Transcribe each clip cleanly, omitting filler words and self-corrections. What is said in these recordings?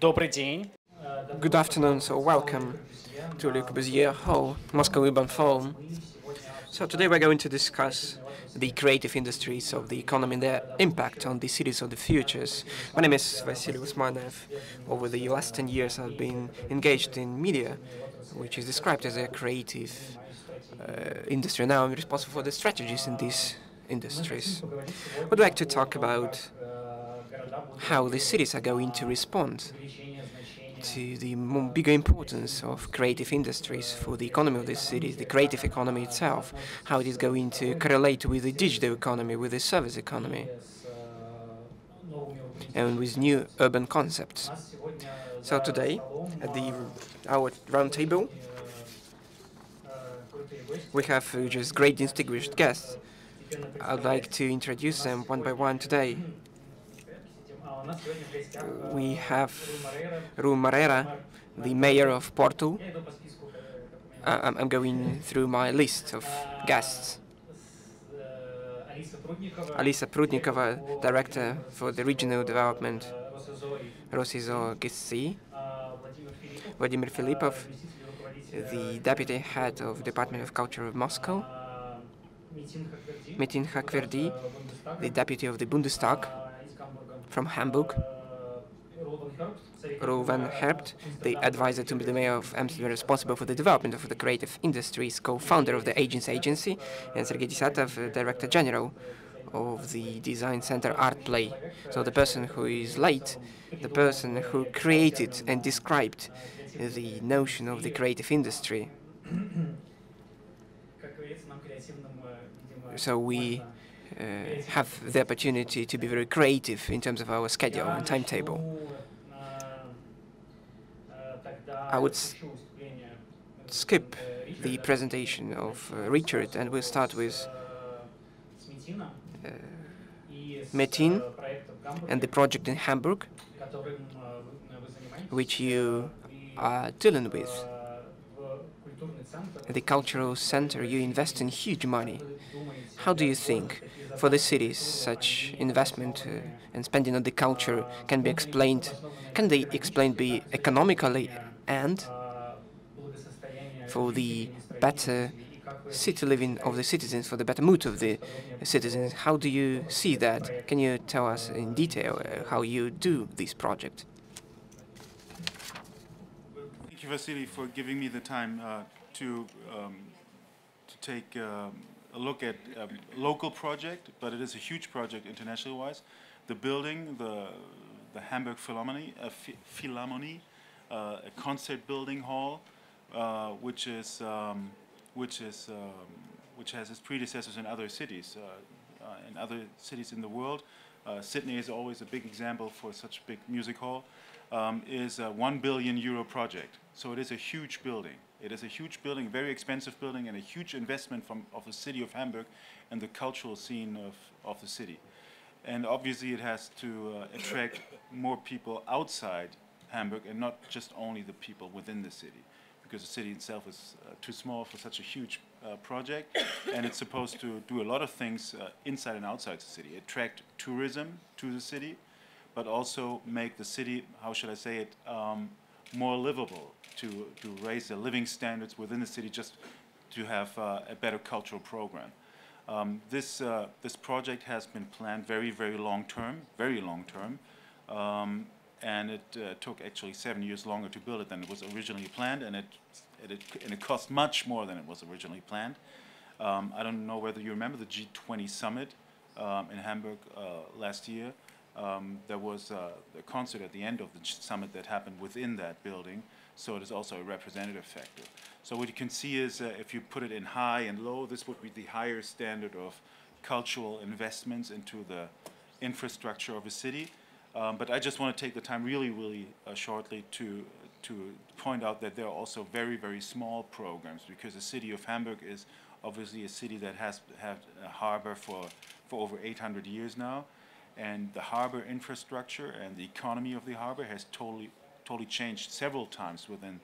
Good afternoon, so welcome to Le Corbusier Hall, Moscow Urban Forum. So today we're going to discuss the creative industries of the economy and their impact on the cities of the futures. My name is Vasily Usmanov. Over the last 10 years I've been engaged in media, which is described as a creative industry. Now I'm responsible for the strategies in these industries. I'd like to talk about how the cities are going to respond to the bigger importance of creative industries for the economy of these cities, the creative economy itself, how it is going to correlate with the digital economy, with the service economy, and with new urban concepts. So today, at our roundtable, we have just great distinguished guests. I'd like to introduce them one by one today. We have Rui Moreira, the mayor of Porto. I'm going through my list of guests. Alisa Prudnikova, director for the regional development, ROSIZO-NCCA. Vladimir Filippov, the deputy head of Department of Culture of Moscow. Metin Hakverdi, the deputy of the Bundestag from Hamburg. Roel van Herpt, the advisor to the mayor of Amsterdam, responsible for the development of the creative industries, co-founder of the Agency Agency, and Sergey Desyatov, director general of the design center Art Play. So the person who is late, the person who created and described the notion of the creative industry. So we have the opportunity to be very creative in terms of our schedule and timetable. I would skip the presentation of Richard, and we'll start with Metin and the project in Hamburg, which you are dealing with. At the cultural center, you invest in huge money. How do you think for the cities such investment and spending on the culture can be explained? Can they explained be economically and for the better city living of the citizens, for the better mood of the citizens? How do you see that? Can you tell us in detail how you do this project? Thank you, Vasily, for giving me the time to take a look at a local project, but it is a huge project international-wise. The building, the Hamburg Philharmonie, a concert building hall, which has its predecessors in other cities, in the world. Sydney is always a big example for such big music hall. Is a €1 billion project. So it is a huge building. It is a huge building, very expensive building, and a huge investment of the city of Hamburg and the cultural scene of the city. And obviously it has to attract more people outside Hamburg and not just only the people within the city, because the city itself is too small for such a huge project, and it's supposed to do a lot of things inside and outside the city, attract tourism to the city, but also make the city, how should I say it, more livable, to raise the living standards within the city, just to have a better cultural program. This project has been planned very, very long term, and it took actually 7 years longer to build it than it was originally planned, and it cost much more than it was originally planned. I don't know whether you remember the G20 summit in Hamburg last year. There was a concert at the end of the summit that happened within that building, so it is also a representative factor. So what you can see is if you put it in high and low, this would be the higher standard of cultural investments into the infrastructure of a city. But I just want to take the time really shortly to point out that there are also very, very small programs, because the city of Hamburg is obviously a city that has had a harbor for over 800 years now. And the harbor infrastructure and the economy of the harbor has totally changed several times within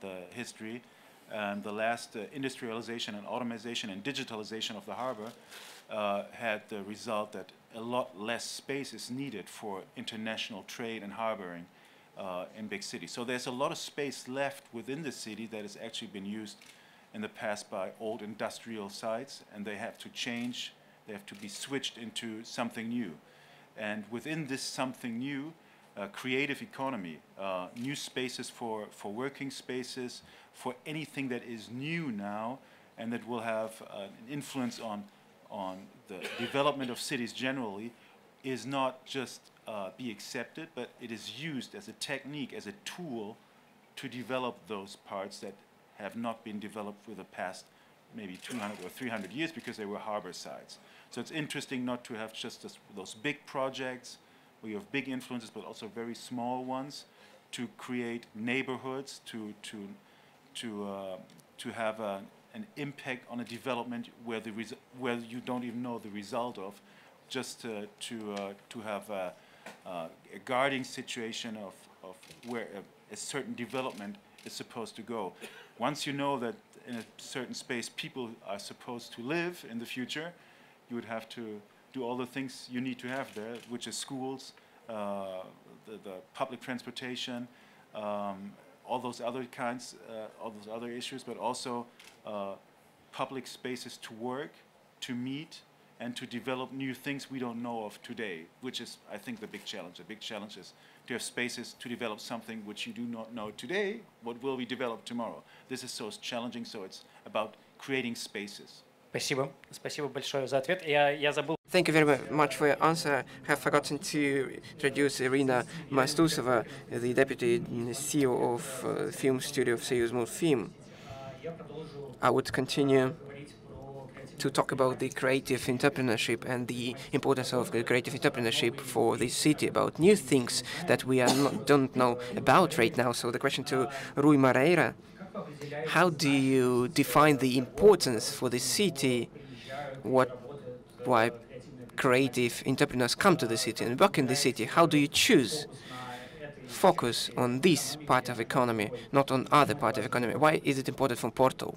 the history. The last industrialization and automation and digitalization of the harbor had the result that a lot less space is needed for international trade and harboring in big cities. So there's a lot of space left within the city that has actually been used in the past by old industrial sites, and they have to change, they have to be switched into something new. And within this something new, creative economy, new spaces for working spaces, for anything that is new now, and that will have an influence on the development of cities generally, is not just be accepted, but it is used as a technique, as a tool to develop those parts that have not been developed for the past maybe 200 or 300 years because they were harbor sites. So it's interesting not to have just those big projects where you have big influences, but also very small ones to create neighborhoods, to have an impact on a development where the where you don't even know the result of, just to have a guarding situation of where a certain development is supposed to go. Once you know that in a certain space people are supposed to live in the future, you would have to do all the things you need to have there, which is schools, the public transportation, all those other kinds, all those other issues, but also public spaces to work, to meet, and to develop new things we don't know of today, which is, I think, the big challenge. The big challenge is to have spaces to develop something which you do not know today, what will be developed tomorrow. This is so challenging, so it's about creating spaces. Спасибо. Спасибо большое за ответ. Я забыл. Thank you very much for your answer. I have forgotten to introduce Irina Mastusova, the deputy CEO of film studio of Soyuzmultfilm. I would continue to talk about the creative entrepreneurship and the importance of creative entrepreneurship for the city, about new things that we are don't know about right now. So the question to Rui Moreira, how do you define the importance for the city, why creative entrepreneurs come to the city and work in the city? How do you choose? Focus on this part of economy, not on other part of economy. Why is it important for Porto?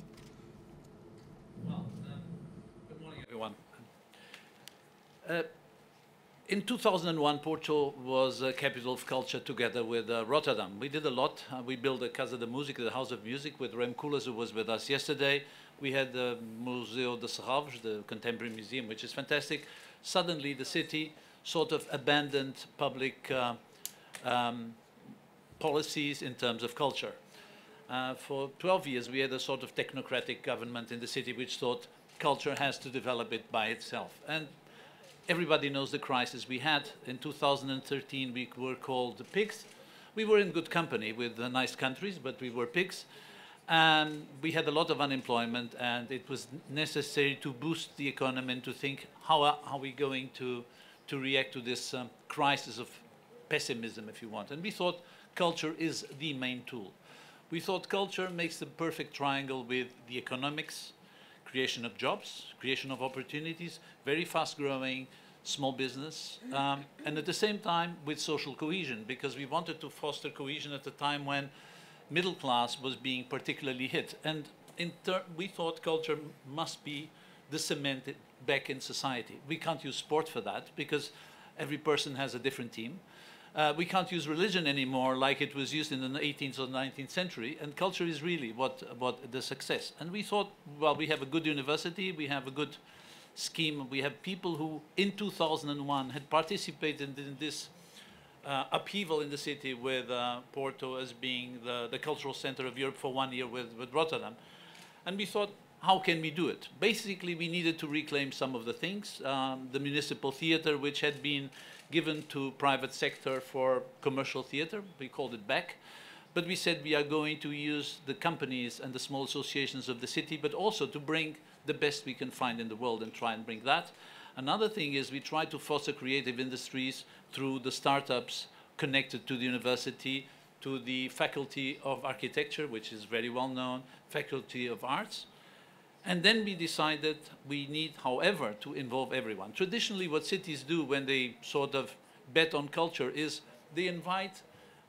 In 2001, Porto was a capital of culture together with Rotterdam. We did a lot. We built a Casa da Música, the House of Music, with Rem Koolhaas, who was with us yesterday. We had the Museu de Serralves, the contemporary museum, which is fantastic. Suddenly, the city sort of abandoned public policies in terms of culture. For 12 years, we had a sort of technocratic government in the city, which thought culture has to develop it by itself. And everybody knows the crisis we had. In 2013, we were called the pigs. We were in good company with the nice countries, but we were pigs. And we had a lot of unemployment, and it was necessary to boost the economy and to think, how are we going to react to this crisis of pessimism, if you want? And we thought culture is the main tool. We thought culture makes the perfect triangle with the economics, creation of jobs, creation of opportunities, very fast-growing small business, and at the same time with social cohesion, because we wanted to foster cohesion at a time when middle class was being particularly hit. And we thought culture must be the cement back in society. We can't use sport for that, because every person has a different team. We can't use religion anymore like it was used in the 18th or 19th century, and culture is really what the success. And we thought, well, we have a good university, we have a good scheme, we have people who in 2001 had participated in this upheaval in the city with Porto as being the cultural center of Europe for 1 year with Rotterdam. And we thought, how can we do it? Basically, we needed to reclaim some of the things. The municipal theater, which had been given to private sector for commercial theater, we called it back. But we said we are going to use the companies and the small associations of the city, but also to bring the best we can find in the world and try and bring that. Another thing is we try to foster creative industries through the startups connected to the university, to the Faculty of Architecture, which is very well known, Faculty of Arts. And then we decided we need, however, to involve everyone. Traditionally, what cities do when they sort of bet on culture is they invite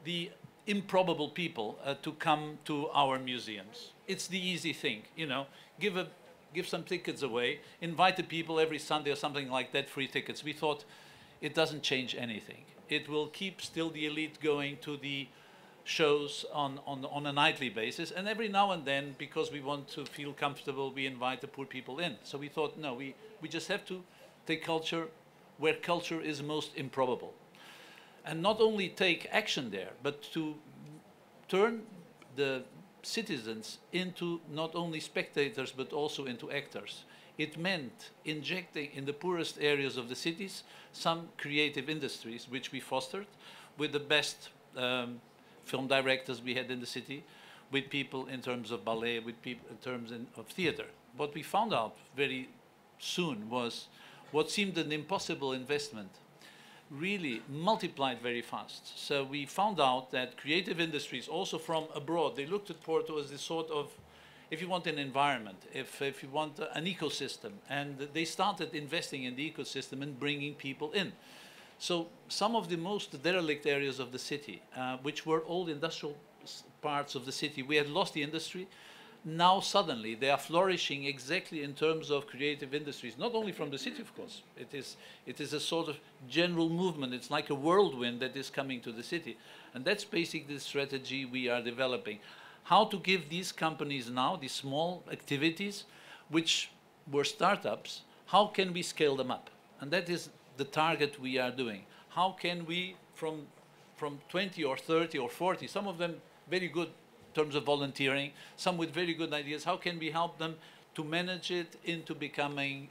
the improbable people to come to our museums. It's the easy thing, you know, give some tickets away, invite the people every Sunday or something like that, free tickets. We thought it doesn't change anything. It will keep still the elite going to the shows on a nightly basis, and every now and then, because we want to feel comfortable, we invite the poor people in. So we thought, no, we just have to take culture where culture is most improbable, and not only take action there, but to turn the citizens into not only spectators but also into actors. It meant injecting in the poorest areas of the cities some creative industries, which we fostered with the best film directors we had in the city, with people in terms of ballet, with people in terms of theater. What we found out very soon was what seemed an impossible investment really multiplied very fast. So we found out that creative industries also from abroad, they looked at Porto as this sort of, if you want an environment, if you want an ecosystem, and they started investing in the ecosystem and bringing people in. So some of the most derelict areas of the city, which were old industrial parts of the city, we had lost the industry. Now suddenly they are flourishing exactly in terms of creative industries, not only from the city, of course. It is a sort of general movement. It's like a whirlwind that is coming to the city. And that's basically the strategy we are developing. How to give these companies now, these small activities, which were startups, how can we scale them up? And that is the target we are doing. How can we, from 20 or 30 or 40, some of them very good in terms of volunteering, some with very good ideas, how can we help them to manage it into becoming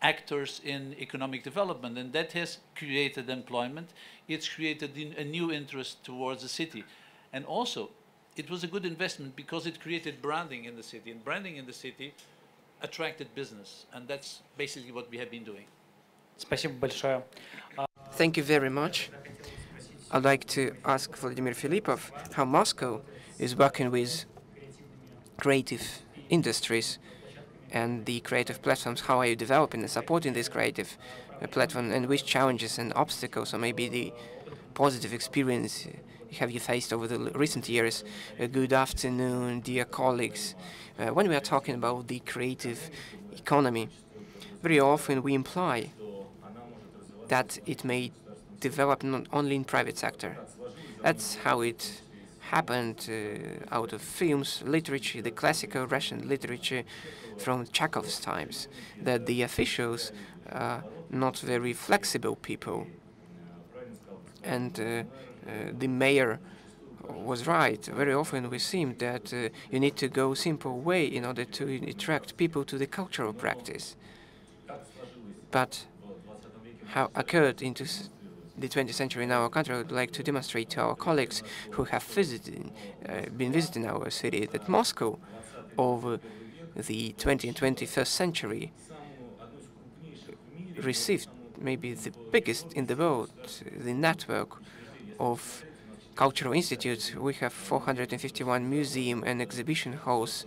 actors in economic development? And that has created employment. It's created a new interest towards the city. And also, it was a good investment because it created branding in the city. And branding in the city attracted business. And that's basically what we have been doing. Thank you very much. I'd like to ask Vladimir Filippov how Moscow is working with creative industries and the creative platforms. How are you developing and supporting this creative platform, and which challenges and obstacles, or maybe the positive experience, have you faced over the recent years? Good afternoon, dear colleagues. When we are talking about the creative economy, very often we imply that it may develop not only in private sector. That's how it happened out of films, literature, the classical Russian literature from Chekhov's times, that the officials are not very flexible people. And the mayor was right. Very often we seem that you need to go simple way in order to attract people to the cultural practice. But how occurred into the 20th century in our country, I would like to demonstrate to our colleagues who have been visiting our city that Moscow over the 20th and 21st century received maybe the biggest in the world, the network of cultural institutes. We have 451 museums and exhibition halls,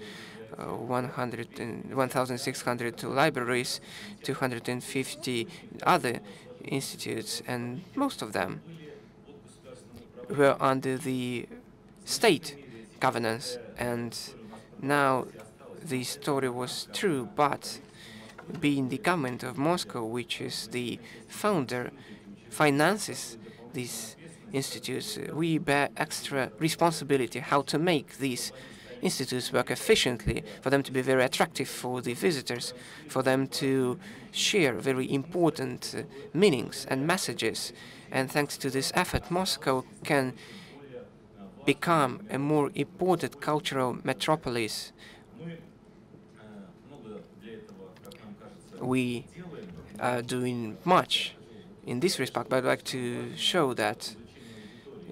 1,600 libraries, 250 other institutes, and most of them were under the state governance. And now the story was true, but being the government of Moscow, which is the founder, finances these institutes, we bear extra responsibility how to make these institutes work efficiently, for them to be very attractive for the visitors, for them to share very important meanings and messages. And thanks to this effort, Moscow can become a more important cultural metropolis. We are doing much in this respect, but I'd like to show that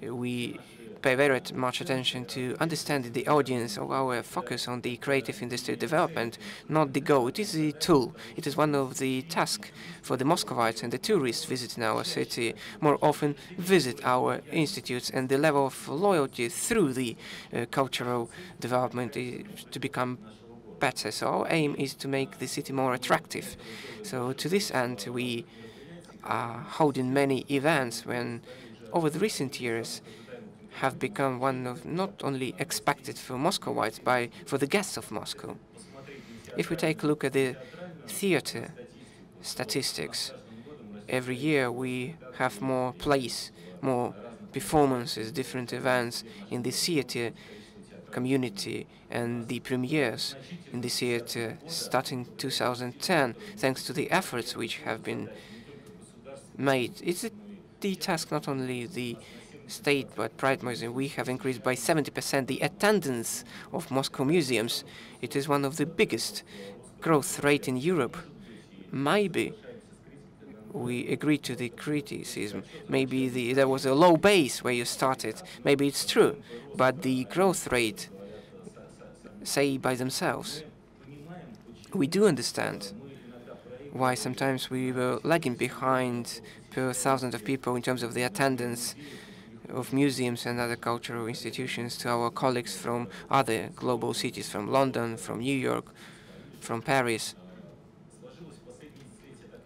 we pay very much attention to understanding the audience, or our focus on the creative industry development, not the goal. It is the tool. It is one of the tasks for the Moscovites and the tourists visiting our city. More often visit our institutes, and the level of loyalty through the cultural development is to become better. So our aim is to make the city more attractive. So to this end, we are holding many events when over the recent years have become one of not only expected for Moscowites, but for the guests of Moscow. If we take a look at the theater statistics, every year we have more plays, more performances, different events in the theater community and the premieres in the theater starting 2010, thanks to the efforts which have been made. It's the task not only the state but private museum. We have increased by 70% the attendance of Moscow museums. It is one of the biggest growth rate in Europe. Maybe we agreed to the criticism. Maybe there was a low base where you started. Maybe it's true, but the growth rate say by themselves. We do understand why sometimes we were lagging behind per thousand of people in terms of the attendance of museums and other cultural institutions to our colleagues from other global cities, from London, from New York, from Paris.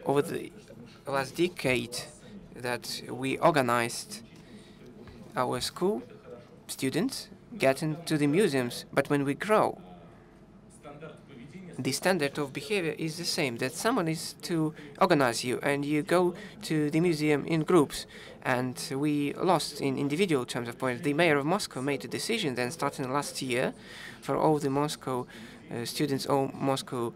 Over the last decade that we organized our school, students get into the museums, but when we grow, the standard of behavior is the same, that someone is to organize you, and you go to the museum in groups. And we lost in individual terms of points. The mayor of Moscow made a decision then starting last year for all the Moscow students, all Moscow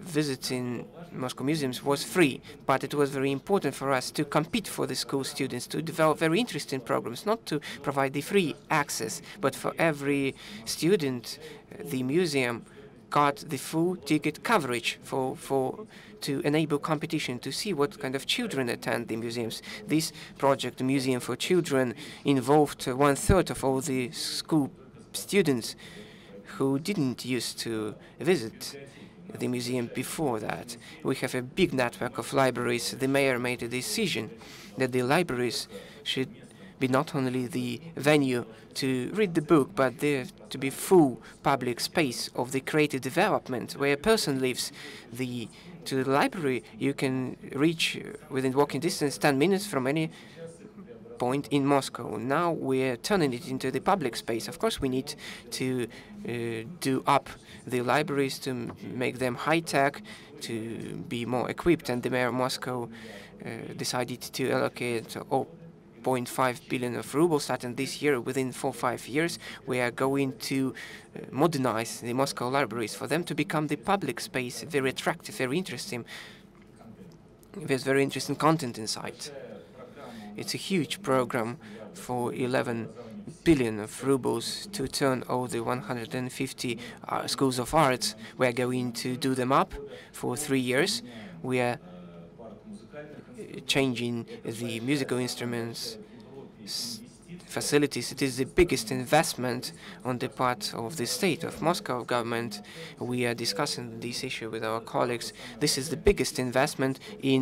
visiting Moscow museums was free. But it was very important for us to compete for the school students, to develop very interesting programs, not to provide the free access, but for every student, the museum got the full ticket coverage to enable competition, to see what kind of children attend the museums. This project, Museum for Children, involved 1/3 of all the school students who didn't used to visit the museum before that. We have a big network of libraries. The mayor made a decision that the libraries should be not only the venue to read the book, but there to be full public space of the creative development where a person lives. To the library you can reach within walking distance 10 minutes from any point in Moscow. Now we're turning it into the public space. Of course, we need to do up the libraries to make them high-tech, to be more equipped, and the mayor of Moscow decided to allocate 0.5 billion of rubles starting this year. Within 4 or 5 years, we are going to modernize the Moscow libraries for them to become the public space, very attractive, very interesting. There's very interesting content inside. It's a huge program for 11 billion of rubles to turn all the 150 schools of arts. We are going to do them up for 3 years. We are changing the musical instruments facilities. It is the biggest investment on the part of the state of Moscow government. We are discussing this issue with our colleagues. This is the biggest investment in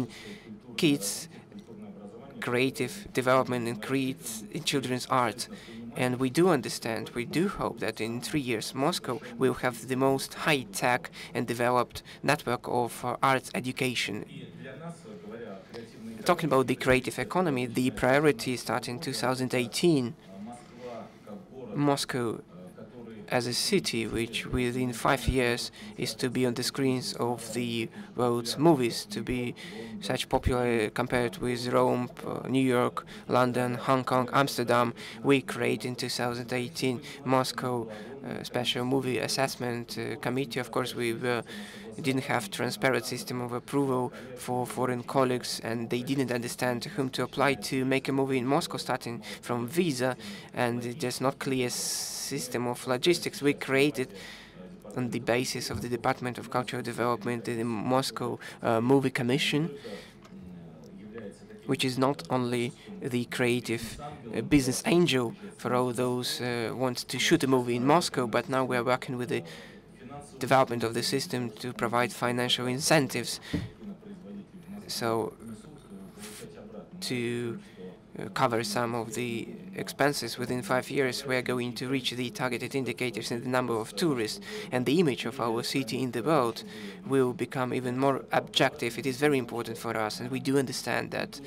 kids' creative development and in children's art. And we do understand, we do hope that in 3 years Moscow will have the most high-tech and developed network of arts education. Talking about the creative economy, the priority starting 2018, Moscow as a city which within 5 years is to be on the screens of the world's movies, to be such popular compared with Rome, New York, London, Hong Kong, Amsterdam. We create in 2018 Moscow Special Movie Assessment Committee. Of course, we didn't have transparent system of approval for foreign colleagues, and they didn't understand to whom to apply to make a movie in Moscow starting from visa, and it just not clear system of logistics. We created on the basis of the Department of Cultural Development the Moscow Movie Commission, which is not only the creative business angel for all those who want to shoot a movie in Moscow, but now we are working with the development of the system to provide financial incentives, so to cover some of the expenses. Within 5 years, we are going to reach the targeted indicators in the number of tourists, and the image of our city in the world will become even more objective. It is very important for us, and we do understand that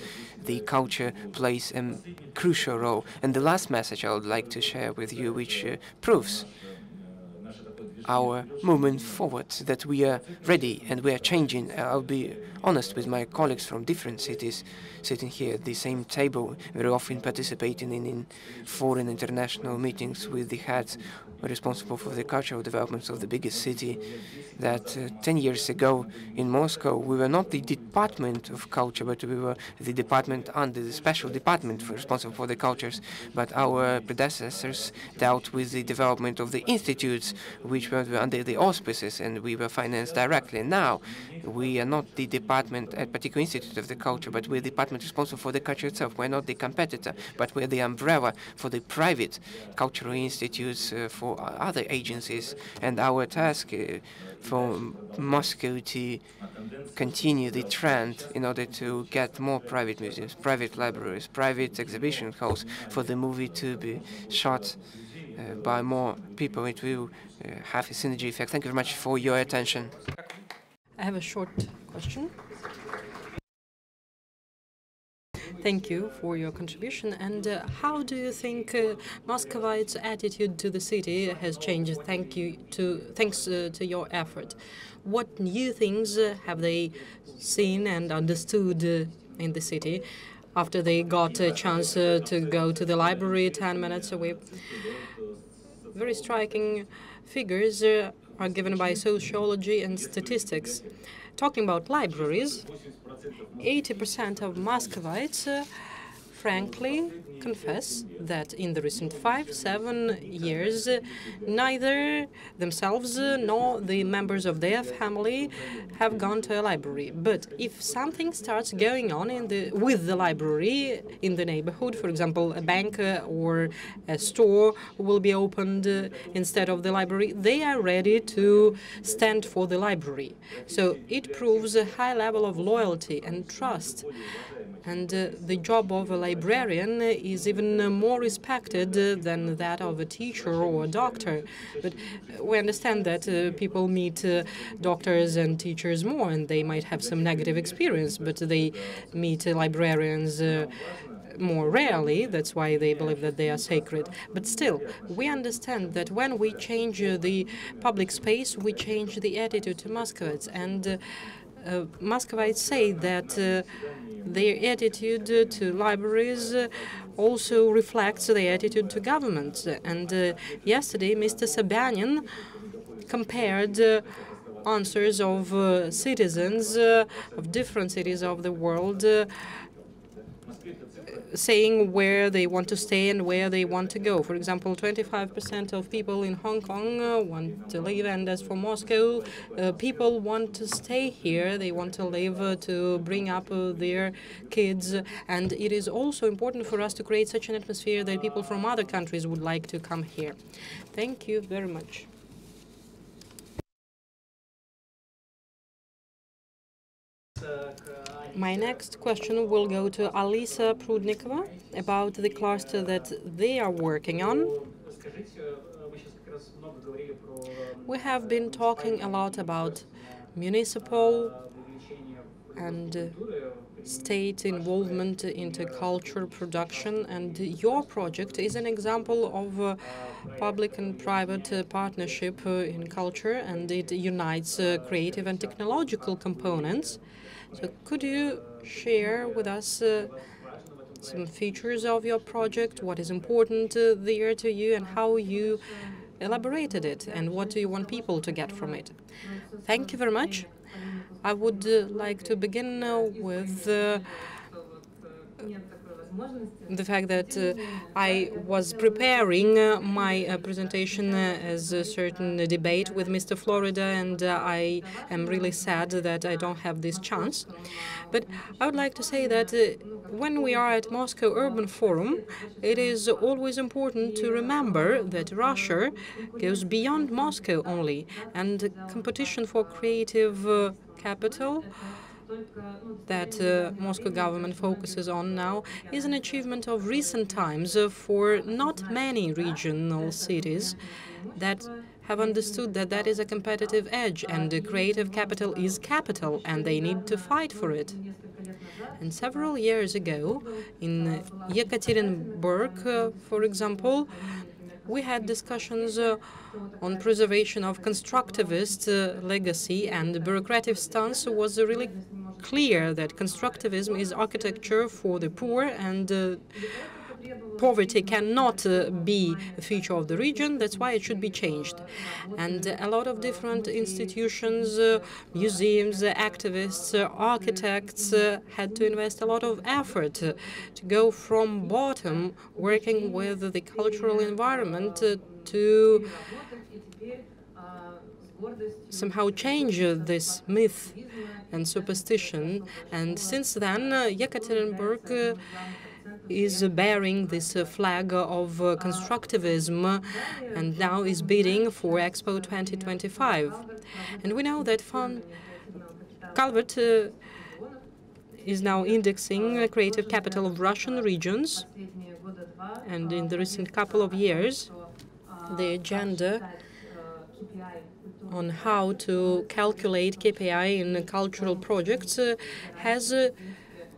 the culture plays a crucial role. And the last message I would like to share with you, which proves our movement forward, that we are ready and we are changing. I'll be honest with my colleagues from different cities sitting here at the same table, very often participating in foreign international meetings with the heads responsible for the cultural developments of the biggest city, that 10 years ago in Moscow we were not the Department of Culture, but we were the department under the special department responsible for the cultures, but our predecessors dealt with the development of the institutes which were under the auspices and we were financed directly. Now we are not the department at particular institute of the culture, but we're the department responsible for the culture itself. We're not the competitor, but we're the umbrella for the private cultural institutes, for other agencies, and our task for Moscow to continue the trend in order to get more private museums, private libraries, private exhibition halls, for the movie to be shot by more people. It will have a synergy effect. Thank you very much for your attention. I have a short question. Thank you for your contribution. And how do you think Moscovites' attitude to the city has changed? Thanks to your effort. What new things have they seen and understood in the city after they got a chance to go to the library 10 minutes away? Very striking figures are given by sociology and statistics. Talking about libraries, 80% of Muscovites frankly confess that in the recent 5-7 years, neither themselves nor the members of their family have gone to a library. But if something starts going on with the library in the neighborhood, for example, a bank or a store will be opened instead of the library, they are ready to stand for the library. So it proves a high level of loyalty and trust. And the job of a librarian is even more respected than that of a teacher or a doctor. But we understand that people meet doctors and teachers more, and they might have some negative experience, but they meet librarians more rarely. That's why they believe that they are sacred. But still, we understand that when we change the public space, we change the attitude to Muscovites. And Muscovites say that their attitude to libraries also reflects their attitude to government. And yesterday, Mr. Sabanin compared answers of citizens of different cities of the world, saying where they want to stay and where they want to go. For example, 25% of people in Hong Kong want to live, and as for Moscow, people want to stay here, they want to live, to bring up their kids. And it is also important for us to create such an atmosphere that people from other countries would like to come here. Thank you very much. My next question will go to Alisa Prudnikova about the cluster that they are working on. We have been talking a lot about municipal and state involvement into culture production, and your project is an example of public and private partnership in culture, and it unites creative and technological components. So could you share with us some features of your project, what is important there to you, and how you elaborated it, and what do you want people to get from it? Thank you very much. I would like to begin with the fact that I was preparing my presentation as a certain debate with Mr. Florida, and I am really sad that I don't have this chance. But I would like to say that when we are at Moscow Urban Forum, it is always important to remember that Russia goes beyond Moscow only, and competition for creative capital that Moscow government focuses on now is an achievement of recent times for not many regional cities that have understood that that is a competitive edge, and creative capital is capital, and they need to fight for it. And several years ago, in Yekaterinburg, for example, We had discussions on preservation of constructivist legacy, and the bureaucratic stance was really clear that constructivism is architecture for the poor, and poverty cannot be a feature of the region. That's why it should be changed. And a lot of different institutions, museums, activists, architects had to invest a lot of effort to go from bottom, working with the cultural environment to somehow change this myth and superstition. And since then, Yekaterinburg is bearing this flag of constructivism and now is bidding for Expo 2025. And we know that Van Calvert is now indexing creative capital of Russian regions. And in the recent couple of years, the agenda on how to calculate KPI in cultural projects has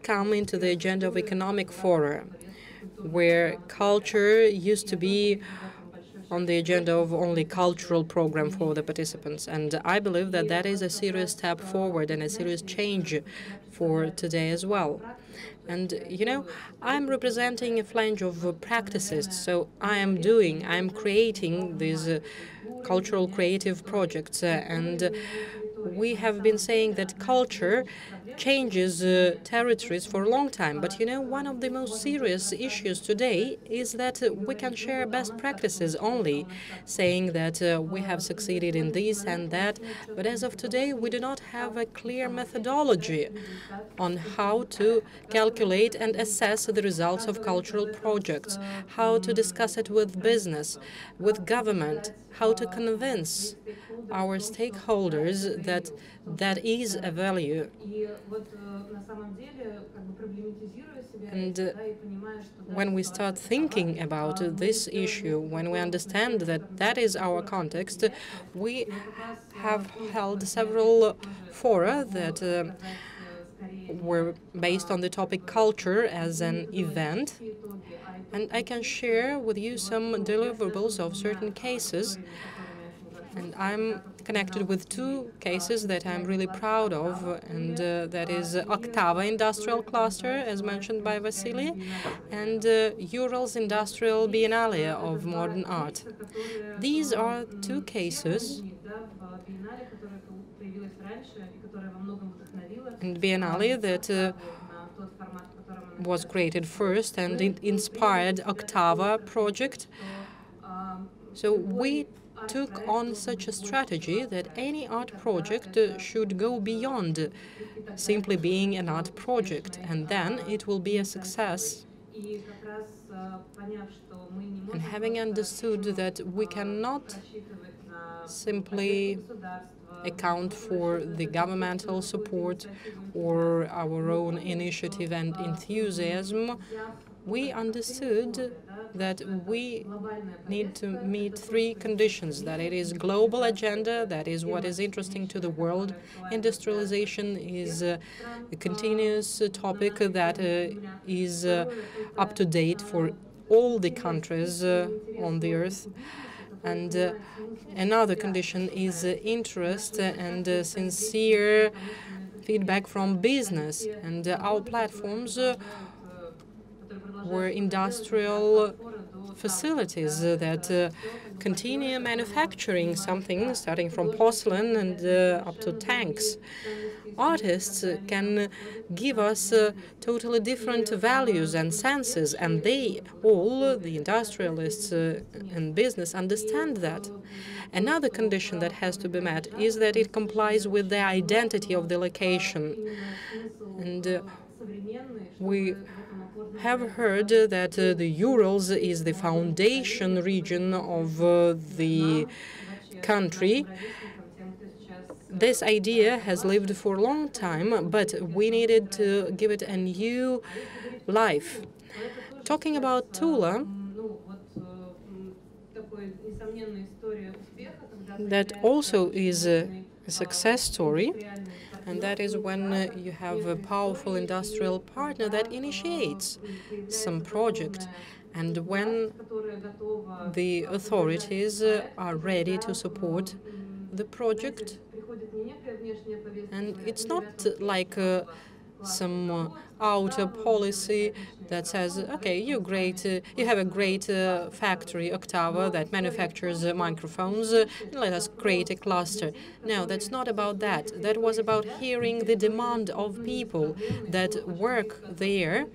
come into the agenda of economic fora, where culture used to be on the agenda of only cultural program for the participants. And I believe that that is a serious step forward and a serious change for today as well. And, you know, I'm representing a flange of practices, so I'm creating these cultural creative projects. And we have been saying that culture changes territories for a long time. But, you know, one of the most serious issues today is that we can share best practices only, saying that we have succeeded in this and that. But as of today, we do not have a clear methodology on how to calculate and assess the results of cultural projects, how to discuss it with business, with government, how to convince our stakeholders that that is a value. And when we start thinking about this issue, when we understand that that is our context, we have held several fora that were based on the topic culture as an event. And I can share with you some deliverables of certain cases. And I'm connected with two cases that I'm really proud of, and that is Octava Industrial Cluster, as mentioned by Vasily, and Ural's Industrial Biennale of Modern Art. These are two cases, and Biennale that was created first and it inspired Octava project. So we took on such a strategy that any art project should go beyond simply being an art project, and then it will be a success. And having understood that we cannot simply account for the governmental support or our own initiative and enthusiasm, we understood that we need to meet three conditions, that it is global agenda, that is what is interesting to the world. Industrialization is a continuous topic that is up to date for all the countries on the earth. And another condition is interest and sincere feedback from business. And our platforms were industrial facilities that continue manufacturing something, starting from porcelain and up to tanks. Artists can give us totally different values and senses, and they all, the industrialists and business, understand that. Another condition that has to be met is that it complies with the identity of the location. And we have heard that the Urals is the foundation region of the country. This idea has lived for a long time, but we needed to give it a new life. Talking about Tula, that also is a success story. And that is when you have a powerful industrial partner that initiates some project and when the authorities are ready to support the project. And it's not like some outer policy that says, okay, you have a great factory, Octava, that manufactures microphones, let us create a cluster. No, that's not about that. That was about hearing the demand of people that work there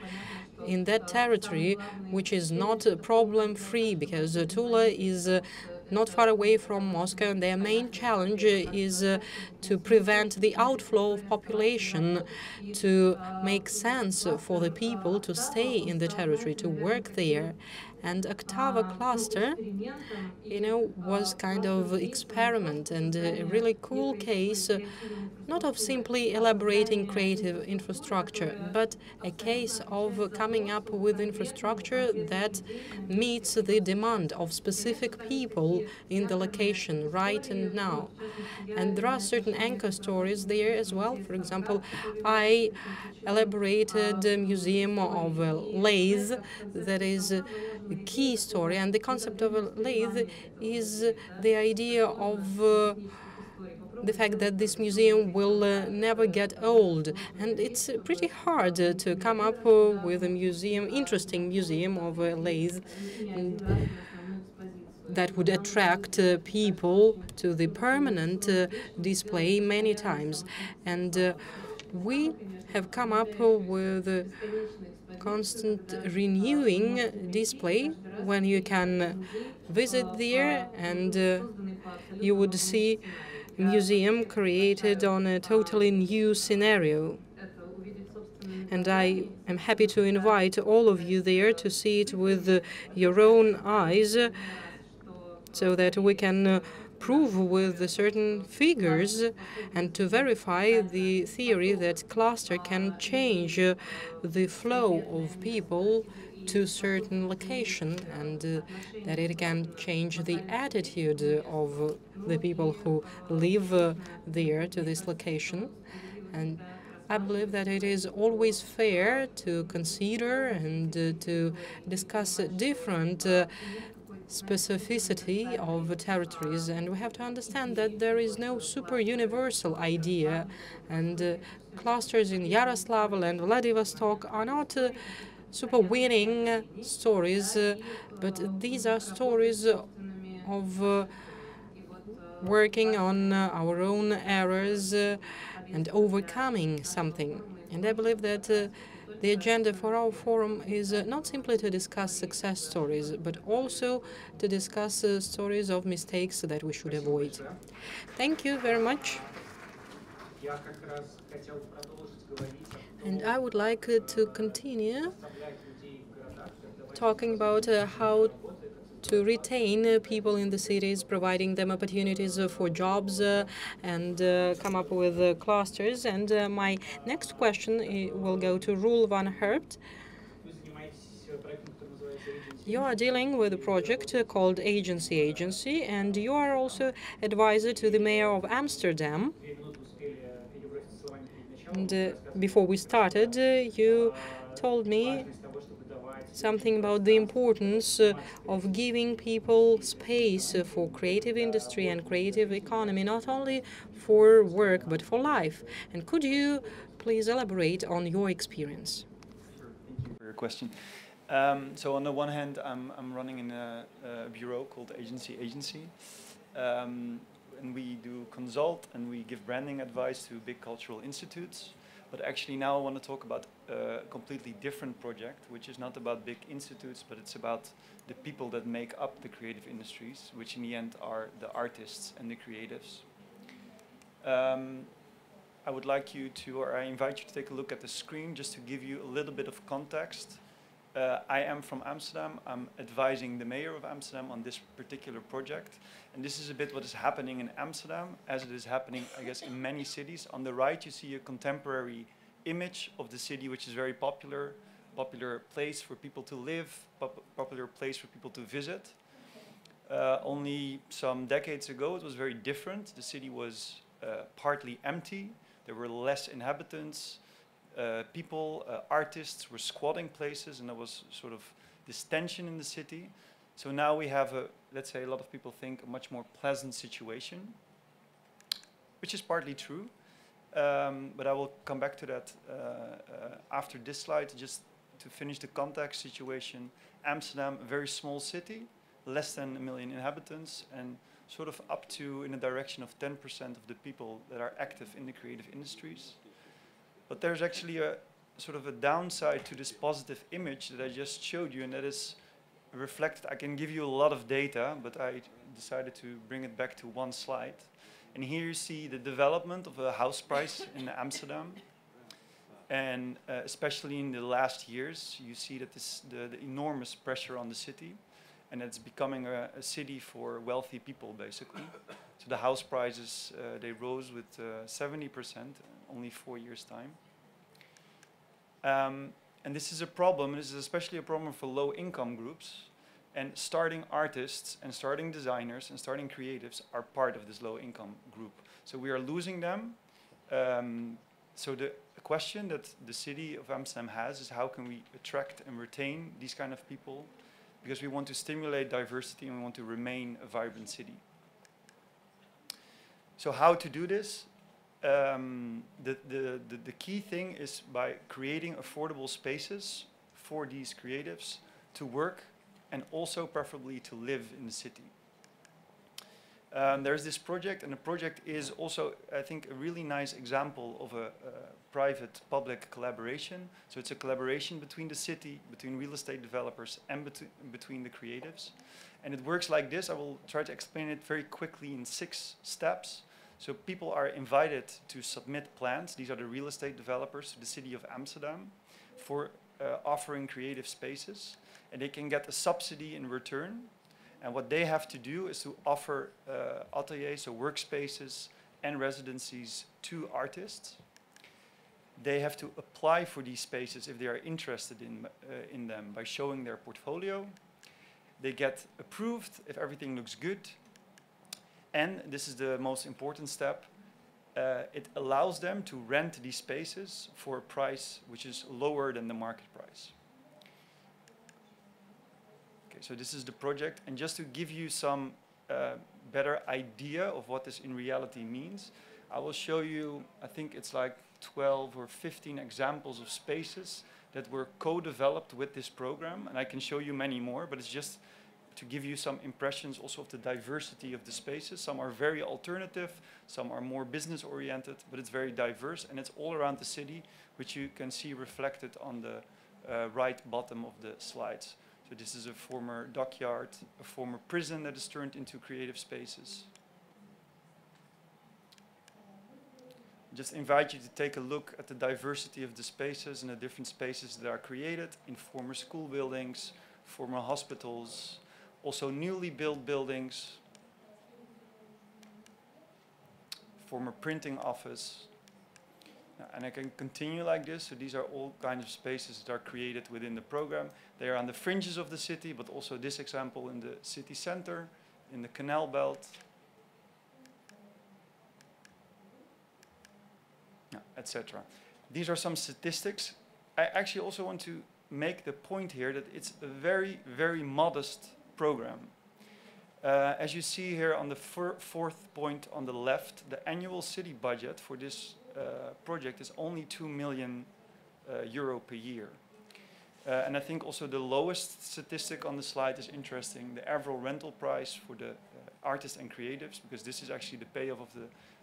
in that territory, which is not problem-free, because Tula is not far away from Moscow, and their main challenge is to prevent the outflow of population, to make sense for the people to stay in the territory, to work there. And Octava cluster, was kind of experiment and a really cool case, not of simply elaborating creative infrastructure, but a case of coming up with infrastructure that meets the demand of specific people in the location right and now. And there are certain anchor stories there as well. For example, I elaborated a museum of a lathe that is a key story, and the concept of a lathe is the idea of the fact that this museum will never get old. And it's pretty hard to come up with a museum, interesting museum of a lathe, and that would attract people to the permanent display many times. And we have come up with constant renewing display when you can visit there, and you would see a museum created on a totally new scenario. And I am happy to invite all of you there to see it with your own eyes, so that we can prove with certain figures and to verify the theory that cluster can change the flow of people to certain location, and that it can change the attitude of the people who live there to this location. And I believe that it is always fair to consider and to discuss different specificity of territories, and we have to understand that there is no super universal idea, and clusters in Yaroslavl and Vladivostok are not super winning stories, but these are stories of working on our own errors and overcoming something. And I believe that the agenda for our forum is not simply to discuss success stories, but also to discuss stories of mistakes that we should avoid. Thank you very much. And I would like to continue talking about how to retain people in the cities, providing them opportunities for jobs, and come up with clusters. And my next question will go to Roel van Herpt. You are dealing with a project called Agency Agency, and you are also advisor to the mayor of Amsterdam. And before we started, you told me something about the importance of giving people space for creative industry and creative economy, not only for work, but for life. And could you please elaborate on your experience? Sure. Thank you for your question. So on the one hand, I'm running in a bureau called Agency Agency. And we do consult and we give branding advice to big cultural institutes. But actually now I want to talk about a completely different project, which is not about big institutes, but it's about the people that make up the creative industries, which in the end are the artists and the creatives. I invite you to take a look at the screen just to give you a little bit of context. I am from Amsterdam. I'm advising the mayor of Amsterdam on this particular project. And this is a bit what is happening in Amsterdam, as it is happening, I guess, in many cities. On the right, you see a contemporary image of the city, which is very popular place for people to live, popular place for people to visit. Only some decades ago, it was very different. The city was partly empty. There were less inhabitants. People, artists were squatting places, and that was sort of this tension in the city. So now we have a, let's say a lot of people think, a much more pleasant situation, which is partly true. But I will come back to that after this slide, just to finish the context situation. Amsterdam, a very small city, less than 1 million inhabitants, and sort of up to in the direction of 10% of the people that are active in the creative industries. But there's actually a sort of a downside to this positive image that I just showed you, and that is reflected. I can give you a lot of data, but I decided to bring it back to one slide. And here you see the development of a house price in Amsterdam. And especially in the last years, you see that this, the enormous pressure on the city, and it's becoming a city for wealthy people, basically. So the house prices, they rose with 70% in only 4 years' time. And this is a problem. This is especially a problem for low-income groups. And starting artists and starting designers and starting creatives are part of this low-income group. So we are losing them. So the question that the city of Amsterdam has is how can we attract and retain these kind of people, because we want to stimulate diversity and we want to remain a vibrant city. So how to do this? The key thing is by creating affordable spaces for these creatives to work and also preferably to live in the city. There's this project, and the project is also, I think, a really nice example of a private-public collaboration. So it's a collaboration between the city, between real estate developers, and between the creatives. And it works like this. I will try to explain it very quickly in 6 steps. So people are invited to submit plans. These are the real estate developers to the city of Amsterdam for offering creative spaces. And they can get a subsidy in return. And what they have to do is to offer ateliers, so workspaces and residencies to artists. They have to apply for these spaces if they are interested in them by showing their portfolio. They get approved if everything looks good. And this is the most important step. It allows them to rent these spaces for a price which is lower than the market price. So this is the project, and just to give you some better idea of what this in reality means, I will show you, I think it's like 12 or 15 examples of spaces that were co-developed with this program, and I can show you many more, but it's just to give you some impressions also of the diversity of the spaces. Some are very alternative, some are more business-oriented, but it's very diverse, and it's all around the city, which you can see reflected on the right bottom of the slides. So this is a former dockyard, a former prison that is turned into creative spaces. Just invite you to take a look at the diversity of the spaces and the different spaces that are created in former school buildings, former hospitals, also newly built buildings, former printing office. And I can continue like this. So these are all kinds of spaces that are created within the program. They are on the fringes of the city, but also this example in the city center, in the canal belt. Etc. These are some statistics. I actually also want to make the point here that it's a very, very modest program. As you see here on the fourth point on the left, the annual city budget for this project is only 2 million euro per year. And I think also the lowest statistic on the slide is interesting, the average rental price for the artists and creatives, because this is actually the payoff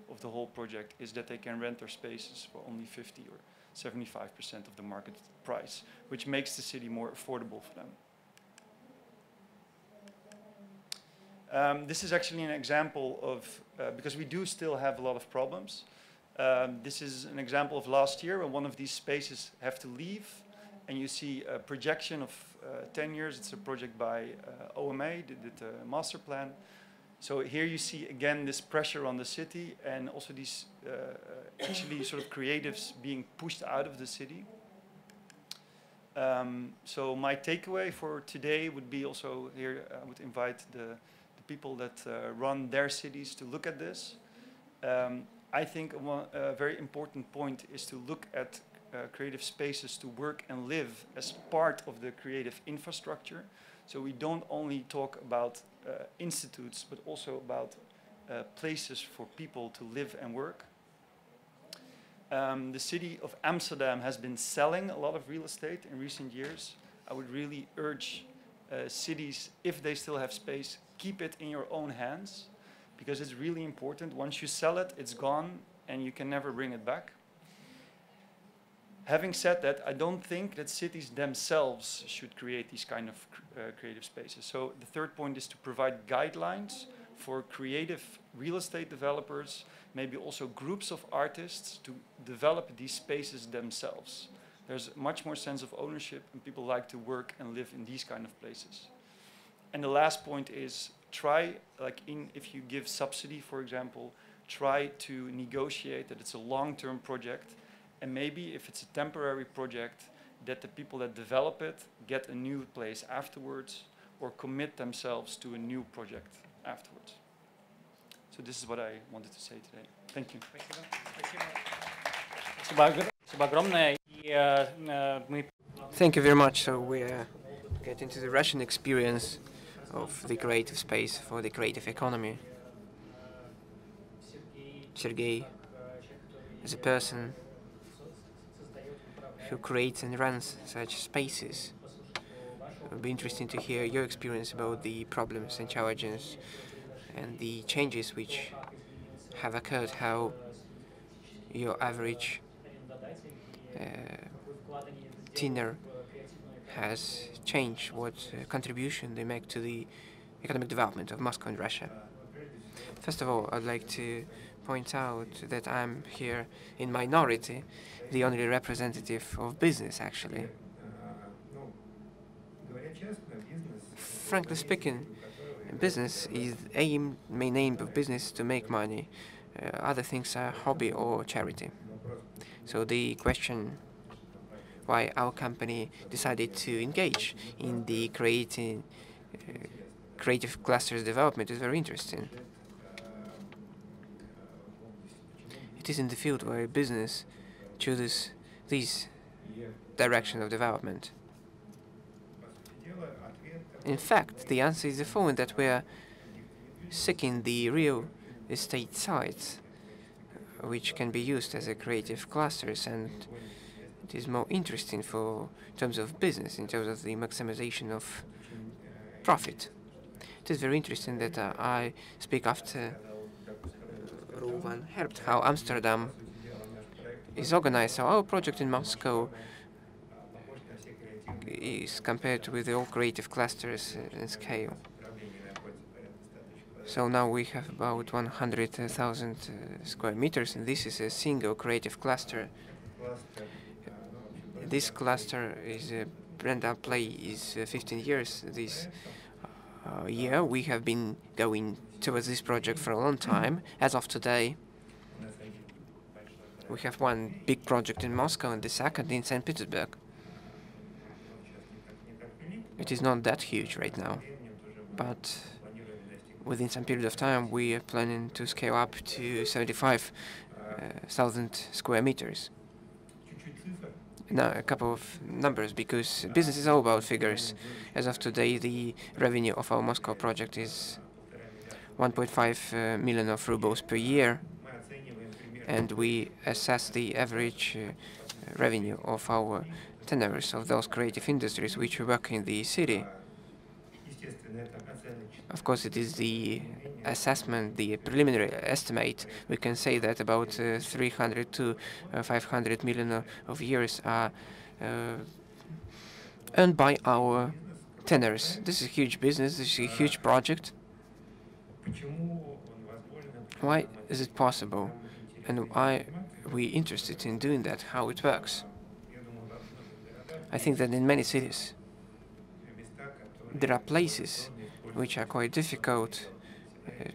of the whole project, is that they can rent their spaces for only 50 or 75% of the market price, which makes the city more affordable for them. This is actually an example of, because we do still have a lot of problems. This is an example of last year where one of these spaces have to leave, and you see a projection of 10 years. It's a project by OMA, did the master plan. So here you see again this pressure on the city, and also these actually sort of creatives being pushed out of the city. So my takeaway for today would be also here, I would invite the people that run their cities to look at this. I think a very important point is to look at creative spaces to work and live as part of the creative infrastructure. So we don't only talk about institutes, but also about places for people to live and work. The city of Amsterdam has been selling a lot of real estate in recent years. I would really urge cities, if they still have space, keep it in your own hands, because it's really important. Once you sell it, it's gone, and you can never bring it back. Having said that, I don't think that cities themselves should create these kind of creative spaces. So the third point is to provide guidelines for creative real estate developers, maybe also groups of artists, to develop these spaces themselves. There's much more sense of ownership, and people like to work and live in these kind of places. And the last point is try, if you give subsidy, for example, try to negotiate that it's a long-term project, and maybe if it's a temporary project, that the people that develop it get a new place afterwards, or commit themselves to a new project afterwards. So this is what I wanted to say today. Thank you. Thank you very much. So we get into the Russian experience of the creative space for the creative economy. Sergey is a person who creates and runs such spaces. It would be interesting to hear your experience about the problems and challenges and the changes which have occurred, how your average teenager has changed, what contribution they make to the economic development of Moscow and Russia. First of all, I'd like to point out that I'm here in minority, the only representative of business, actually. Frankly speaking, business is aimed, main aim of business to make money. Other things are hobby or charity. So the question why our company decided to engage in the creative clusters development is very interesting. It is in the field where business chooses this direction of development. In fact, the answer is the following, that we are seeking the real estate sites, which can be used as a creative clusters, and it is more interesting for in terms of business, in terms of the maximization of profit. It is very interesting that I speak after Roel van Herpt, how Amsterdam is organized. So our project in Moscow is compared with the all creative clusters in scale. So now we have about 100,000 square meters, and this is a single creative cluster. This cluster is Art Play is 15 years this year. We have been going towards this project for a long time. As of today, we have one big project in Moscow and the second in St. Petersburg. It is not that huge right now, but within some period of time we are planning to scale up to 75,000 square meters. Now, a couple of numbers, because business is all about figures. As of today, the revenue of our Moscow project is 1.5 million of rubles per year, and we assess the average revenue of our tenors of those creative industries which work in the city. Of course, it is the assessment, the preliminary estimate. We can say that about 300 to 500 million of years are earned by our tenors. This is a huge business, this is a huge project. Why is it possible? And why are we interested in doing that, how it works? I think that in many cities there are places which are quite difficult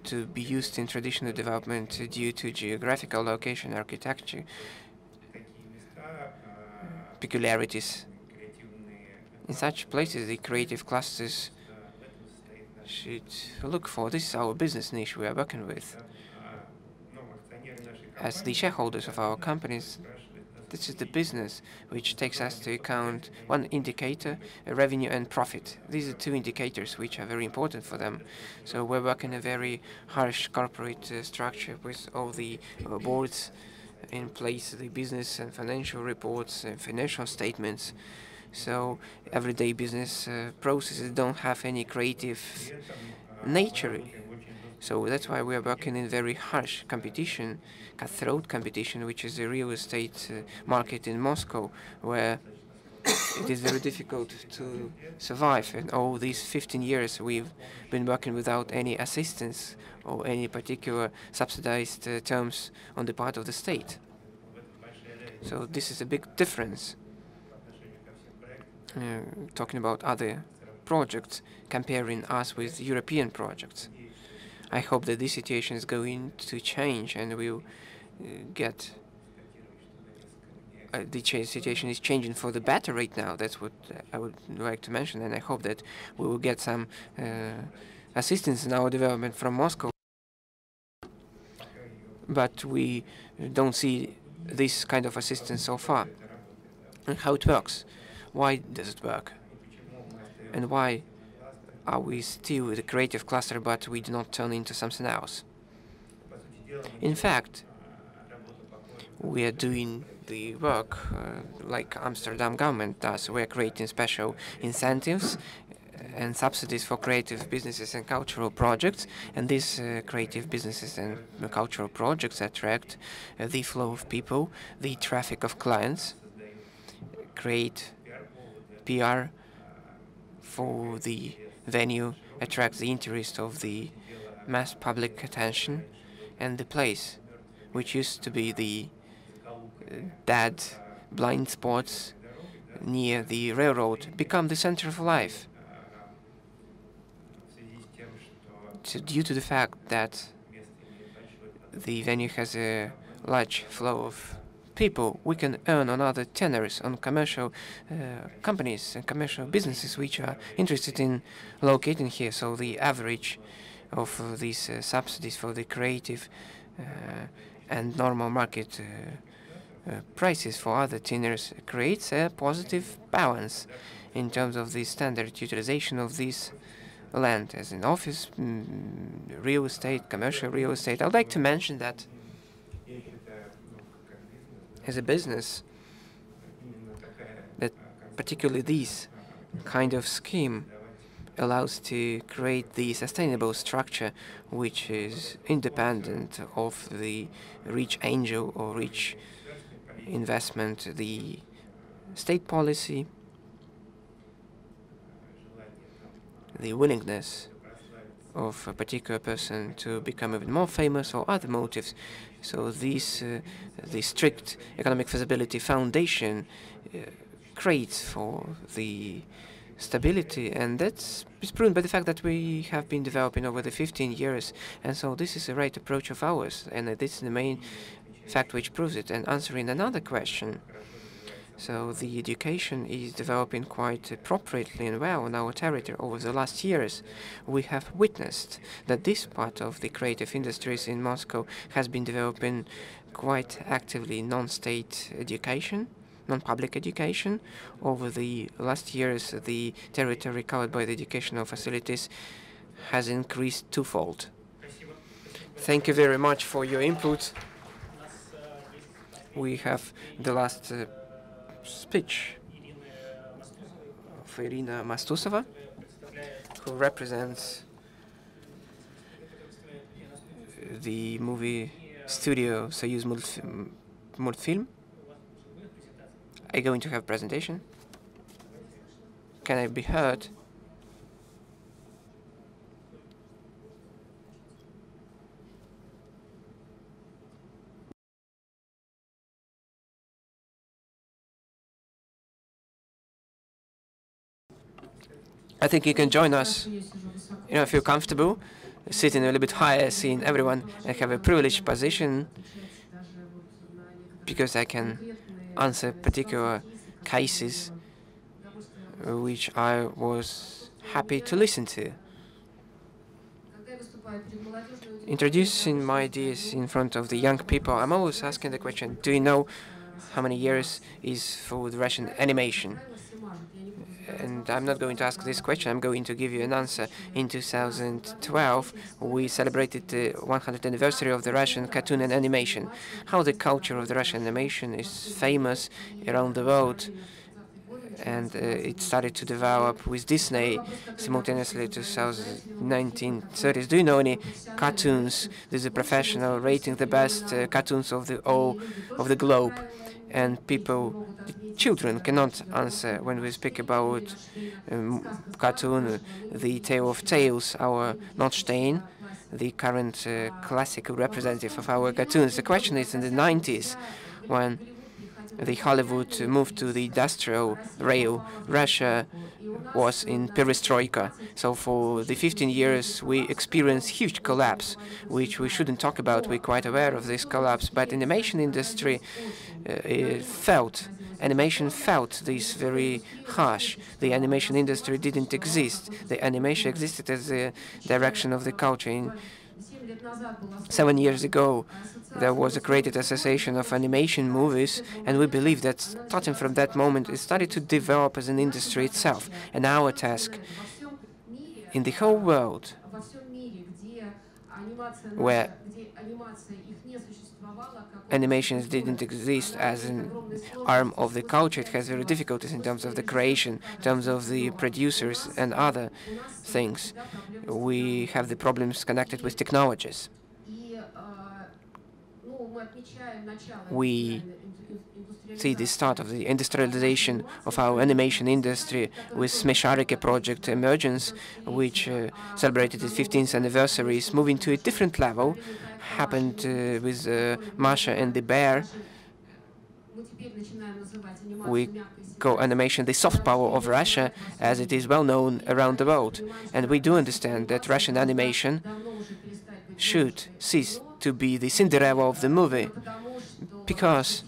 to be used in traditional development due to geographical location, architecture, peculiarities. In such places, the creative clusters should look for. This is our business niche we are working with. As the shareholders of our companies, This is the business, which takes us to account one indicator, revenue and profit. These are two indicators which are very important for them. So we work in a very harsh corporate structure with all the boards in place, the business and financial reports and financial statements. So everyday business processes don't have any creative nature. So that's why we are working in very harsh competition, cutthroat competition, which is the real estate market in Moscow, where it is very difficult to survive. And all these 15 years we've been working without any assistance or any particular subsidized terms on the part of the state. So this is a big difference, talking about other projects, comparing us with European projects. I hope that this situation is going to change, and we'll get the situation is changing for the better right now. That's what I would like to mention, and I hope that we will get some assistance in our development from Moscow. But we don't see this kind of assistance so far. And how it works? Why does it work? And why are we still the creative cluster, but we do not turn into something else? In fact, we are doing the work like Amsterdam government does. We are creating special incentives and subsidies for creative businesses and cultural projects. And these creative businesses and cultural projects attract the flow of people, the traffic of clients, create PR for the venue, attracts the interest of the mass public attention, and the place, which used to be the dead blind spots near the railroad, become the center of life. So due to the fact that the venue has a large flow of people, we can earn on other tenors, on commercial companies and commercial businesses which are interested in locating here. So the average of these subsidies for the creative and normal market prices for other tenors creates a positive balance in terms of the standard utilization of this land as an office, real estate, commercial real estate. I'd like to mention that as a business, that particularly this kind of scheme allows to create the sustainable structure which is independent of the rich angel or rich investment, the state policy, the willingness of a particular person to become even more famous or other motives. So these, the strict economic feasibility foundation creates for the stability, and that's proven by the fact that we have been developing over the 15 years. And so this is the right approach of ours, and this is the main fact which proves it. And answering another question, so the education is developing quite appropriately and well on our territory. Over the last years, we have witnessed that this part of the creative industries in Moscow has been developing quite actively non-state education, non-public education. Over the last years, the territory covered by the educational facilities has increased twofold. Thank you very much for your input. We have the last speech of Irina Mastusova, who represents the movie studio Soyuzmultfilm. Are you going to have a presentation? Can I be heard? I think you can join us, if you're comfortable, sitting a little bit higher, seeing everyone, and have a privileged position, because I can answer particular cases which I was happy to listen to. Introducing my ideas in front of the young people, I'm always asking the question, do you know how many years is for the Russian animation? And I'm not going to ask this question, I'm going to give you an answer. In 2012, we celebrated the 100th anniversary of the Russian cartoon and animation. How the culture of the Russian animation is famous around the world, and it started to develop with Disney simultaneously 1930s. Do you know any cartoons? There's a professional rating the best cartoons of the all of the globe, and people, children cannot answer when we speak about cartoon. The Tale of Tales, our Norstein, the current classical representative of our cartoons. The question is, in the 90s, when the Hollywood moved to the industrial rail, Russia was in perestroika. So for the 15 years, we experienced huge collapse, which we shouldn't talk about. We're quite aware of this collapse. But animation industry felt this very harsh. The animation industry didn't exist. The animation existed as a direction of the culture. 7 years ago, there was a created association of animation movies, and we believe that starting from that moment, it started to develop as an industry itself. And our task in the whole world, where animations didn't exist as an arm of the culture, it has very difficulties in terms of the creation, in terms of the producers and other things. We have the problems connected with technologies. We see the start of the industrialization of our animation industry with Smesharik project Emergence, which celebrated its 15th anniversary, is moving to a different level. Happened with Masha and the Bear. We call animation the soft power of Russia, as it is well known around the world. And we do understand that Russian animation should cease to be the Cinderella of the movie, because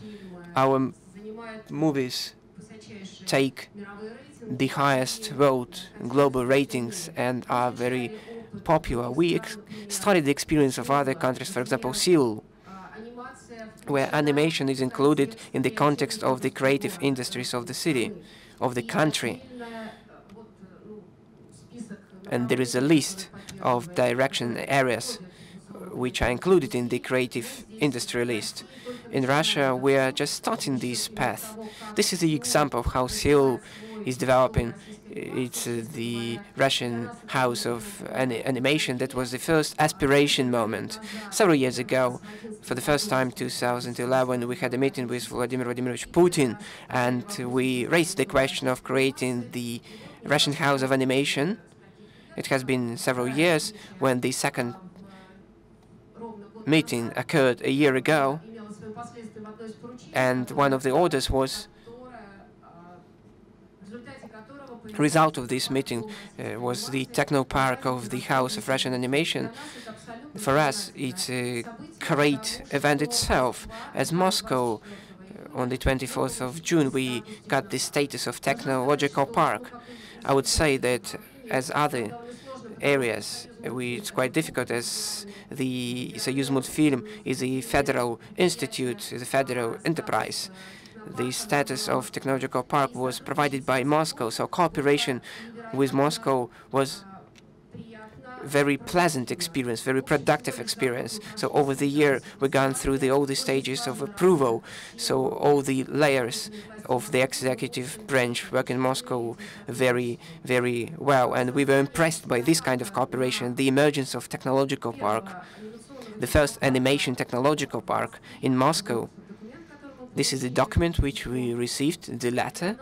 our movies take the highest world global ratings and are very popular. We studied the experience of other countries, for example, Seoul, where animation is included in the context of the creative industries of the city, of the country. And there is a list of direction areas which are included in the creative industry list. In Russia, we are just starting this path. This is the example of how Seoul is developing. It's the Russian house of animation that was the first aspiration moment. Several years ago, for the first time, 2011, we had a meeting with Vladimir Vladimirovich Putin, and we raised the question of creating the Russian house of animation. It has been several years. When the second meeting occurred a year ago, and one of the orders was result of this meeting was the Technopark of the House of Russian Animation. For us, it's a great event itself. As Moscow, on the 24th of June, we got the status of technological park. I would say that, as other areas, it's quite difficult, as the Soyuzmultfilm is a federal institute, is a federal enterprise. The status of technological park was provided by Moscow, so cooperation with Moscow was very pleasant experience, very productive experience. So over the year, we've gone through all the stages of approval. So all the layers of the executive branch work in Moscow very, very well. And we were impressed by this kind of cooperation, the emergence of technological park, the first animation technological park in Moscow. This is the document which we received, the letter.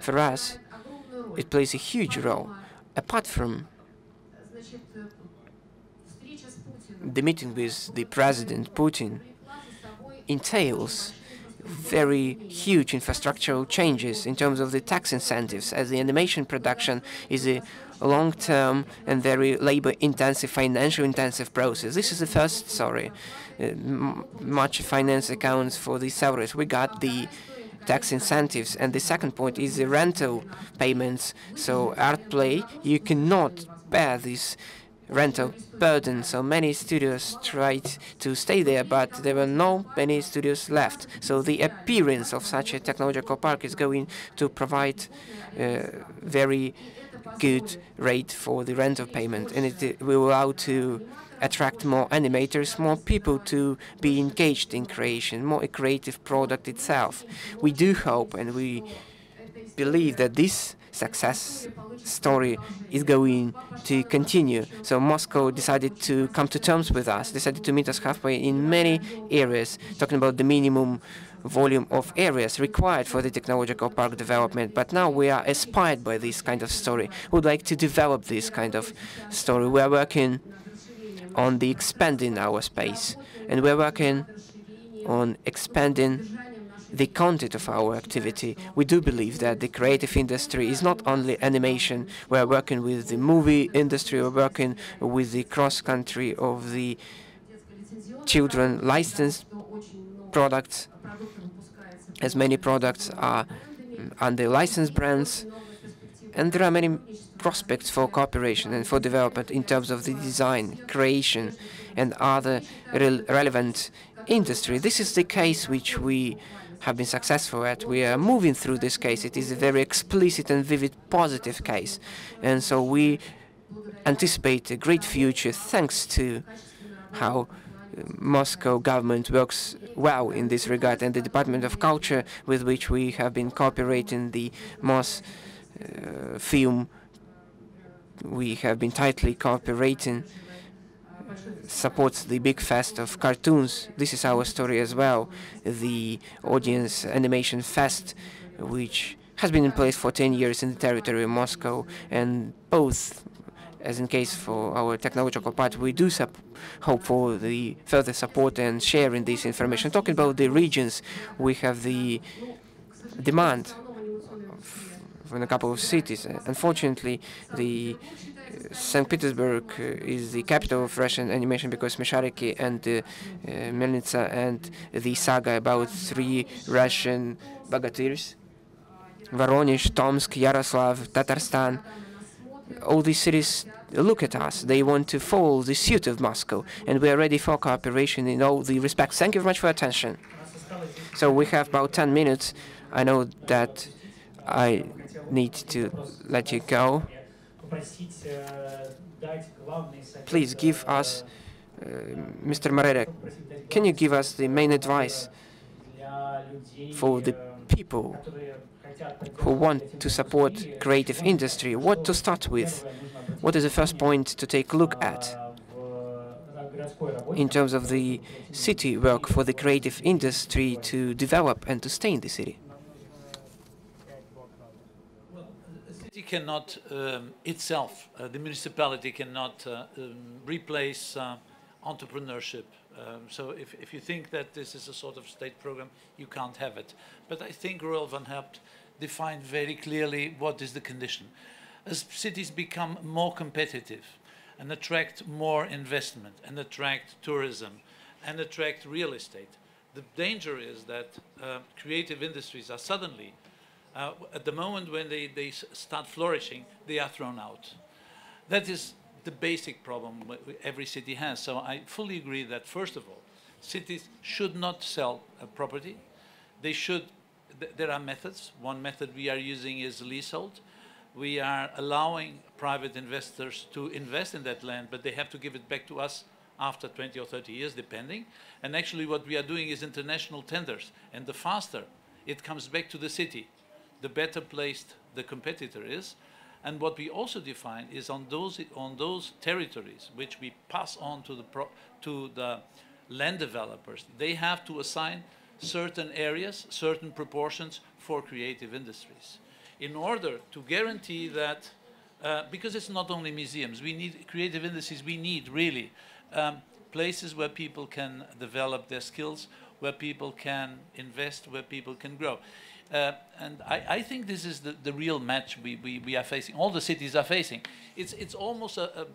For us, it plays a huge role. Apart from the meeting with the President Putin, entails very huge infrastructural changes in terms of the tax incentives, as the animation production is a long-term and very labor-intensive, financial-intensive process. This is the first, much finance accounts for the salaries. We got the tax incentives. And the second point is the rental payments. So Art Play, you cannot bear this rental burden, so many studios tried to stay there, but there were no many studios left. So the appearance of such a technological park is going to provide a very good rate for the rental payment, and it will allow to attract more animators, more people to be engaged in creation, more a creative product itself. We do hope and we believe that this success story is going to continue. So Moscow decided to come to terms with us, decided to meet us halfway in many areas, talking about the minimum volume of areas required for the technological park development. But now we are inspired by this kind of story. We would like to develop this kind of story. We are working on the expanding our space, and we're working on expanding the content of our activity. We do believe that the creative industry is not only animation. We're working with the movie industry, we're working with the cross-country of the children licensed products, as many products are under licensed brands, and there are many prospects for cooperation and for development in terms of the design, creation, and other relevant industry. This is the case which we have been successful at. We are moving through this case. It is a very explicit and vivid positive case. And so we anticipate a great future thanks to how Moscow government works well in this regard, and the Department of Culture, with which we have been cooperating, the Mosfilm. We have been tightly cooperating, supports the big fest of cartoons. This is our story as well, the audience animation fest, which has been in place for 10 years in the territory of Moscow. And both, as in case for our technological part, we do hope for the further support and sharing this information. Talking about the regions, we have the demand in a couple of cities. Unfortunately, the St. Petersburg is the capital of Russian animation because Smesharik and Melnitsa and the saga about 3 Russian bogatirs, Voronezh, Tomsk, Yaroslav, Tatarstan, all these cities look at us. They want to follow the suit of Moscow, and we are ready for cooperation in all the respects. Thank you very much for your attention. So we have about 10 minutes. I know that I need to let you go. Please give us, Mr. Moreira, can you give us the main advice for the people who want to support creative industry? What to start with? What is the first point to take a look at in terms of the city work for the creative industry to develop and to stay in the city? Cannot itself, the municipality cannot replace entrepreneurship. So if you think that this is a sort of state program, you can't have it. But I think Roel van Herpt defined very clearly what is the condition. As cities become more competitive and attract more investment and attract tourism and attract real estate, the danger is that creative industries are suddenly at the moment when they start flourishing, they are thrown out. That is the basic problem every city has. So I fully agree that, first of all, cities should not sell a property. They should, there are methods. One method we are using is leasehold. We are allowing private investors to invest in that land, but they have to give it back to us after 20 or 30 years, depending. And actually what we are doing is international tenders. And the faster it comes back to the city, the better placed the competitor is. And what we also define is on those territories which we pass on to the land developers, they have to assign certain areas, certain proportions for creative industries, in order to guarantee that, because it's not only museums, we need creative industries, we need really places where people can develop their skills, where people can invest, where people can grow. And I think this is the real match we are facing, all the cities are facing. It's almost a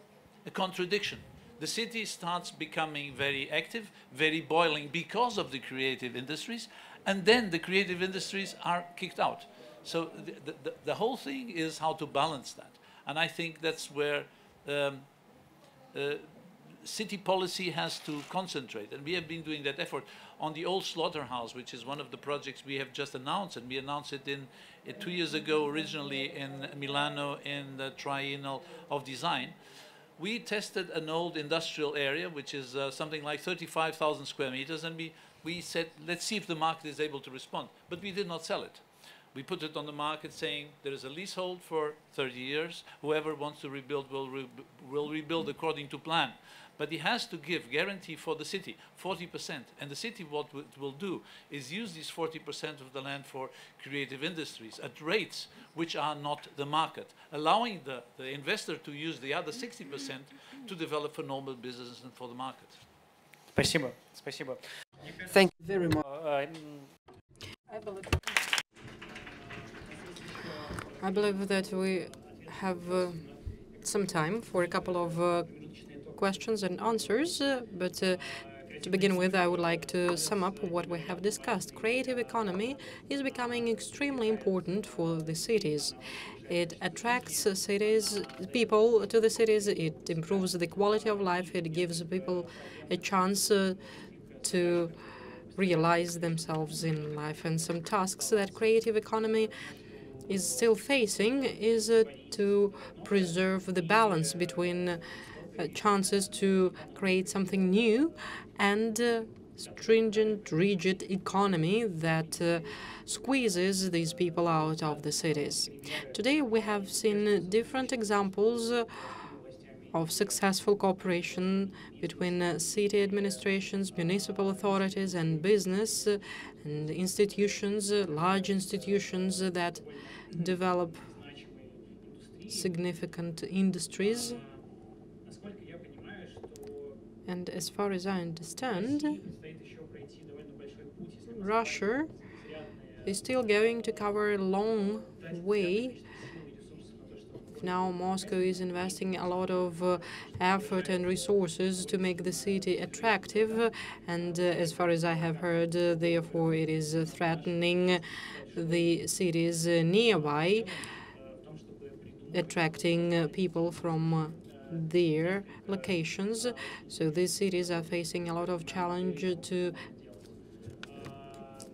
contradiction. The city starts becoming very active, very boiling because of the creative industries, and then the creative industries are kicked out. So the whole thing is how to balance that. And I think that's where city policy has to concentrate, and we have been doing that effort on the old slaughterhouse, which is one of the projects we have just announced, and we announced it in 2 years ago, originally in Milano in the Triennale of Design. We tested an old industrial area, which is something like 35,000 square meters, and we said, let's see if the market is able to respond, but we did not sell it. We put it on the market saying there is a leasehold for 30 years. Whoever wants to rebuild will rebuild according to plan. But he has to give guarantee for the city, 40%. And the city, what it will do is use these 40% of the land for creative industries at rates which are not the market, allowing the investor to use the other 60% to develop for normal business and for the market. Спасибо. Спасибо. Thank you very much. I believe that we have some time for a couple of questions and answers, but to begin with, I would like to sum up what we have discussed. Creative economy is becoming extremely important for the cities. It attracts people to the cities, it improves the quality of life, it gives people a chance to realize themselves in life. And some tasks that creative economy is still facing is to preserve the balance between chances to create something new and stringent, rigid economy that squeezes these people out of the cities. Today we have seen different examples of successful cooperation between city administrations, municipal authorities and business and institutions, large institutions that develop significant industries. And as far as I understand, Russia is still going to cover a long way. Now Moscow is investing a lot of effort and resources to make the city attractive, and as far as I have heard, therefore it is threatening the cities nearby, attracting people from their locations. So these cities are facing a lot of challenge to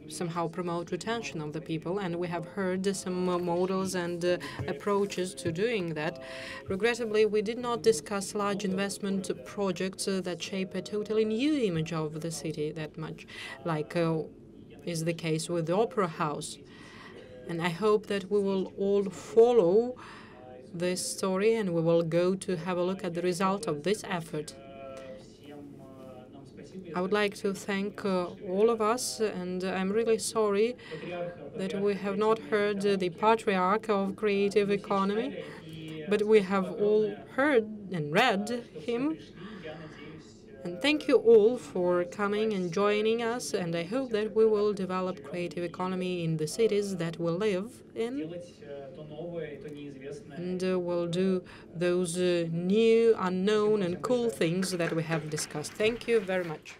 somehow promote retention of the people, and we have heard some models and approaches to doing that. Regrettably, we did not discuss large investment projects that shape a totally new image of the city that much, like is the case with the Opera House. And I hope that we will all follow this story and we will go to have a look at the result of this effort. I would like to thank all of us, and I'm really sorry that we have not heard the patriarch of creative economy, but we have all heard and read him. And thank you all for coming and joining us, and I hope that we will develop creative economy in the cities that we live in, and we'll do those new, unknown and cool things that we have discussed. Thank you very much.